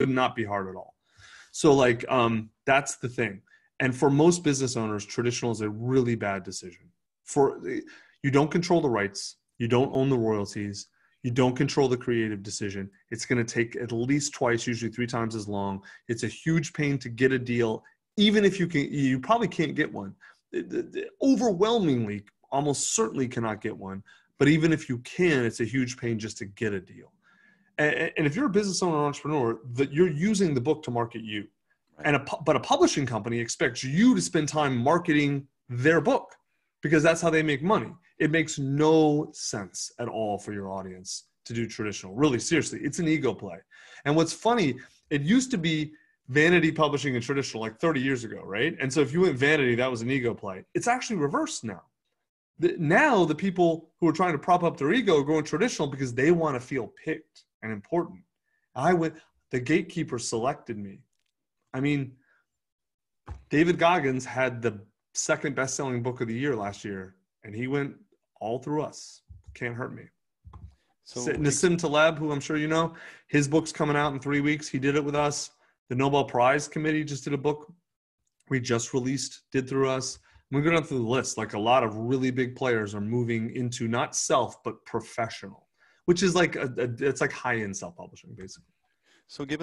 would not be hard at all. So like, that's the thing. And for most business owners, traditional is a really bad decision. For you don't control the rights. You don't own the royalties. You don't control the creative decision. It's going to take at least twice, usually 3 times as long. It's a huge pain to get a deal. Even if you can, you probably can't get one. Overwhelmingly, almost certainly cannot get one. But even if you can, it's a huge pain just to get a deal. And if you're a business owner or entrepreneur, you're using the book to market you. Right. But a publishing company expects you to spend time marketing their book because that's how they make money. It makes no sense at all for your audience to do traditional. Really, seriously, it's an ego play. And what's funny, it used to be vanity publishing and traditional like 30 years ago, right? And so if you went vanity, that was an ego play. It's actually reversed now. Now the people who are trying to prop up their ego are going traditional because they want to feel picked and important. The gatekeeper selected me. I mean, David Goggins had the second best-selling book of the year last year, and he went all through us. Can't Hurt Me. So Nassim Taleb, who I'm sure you know, his book's coming out in 3 weeks. He did it with us. The Nobel Prize Committee just did a book we just released, did through us. We're going through the list. Like a lot of really big players are moving into not self, but professional, which is like it's like high-end self-publishing, basically. So give us